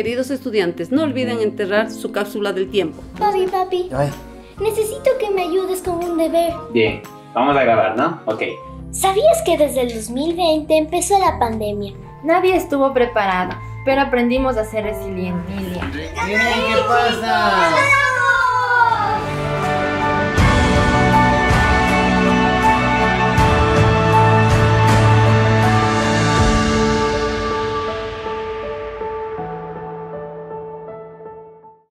Queridos estudiantes, no olviden enterrar su cápsula del tiempo. Papi, ay, necesito que me ayudes con un deber. Bien, vamos a grabar, ¿no? Ok. ¿Sabías que desde el 2020 empezó la pandemia? Nadie estuvo preparado, pero aprendimos a ser resilientes. ¿Qué pasa?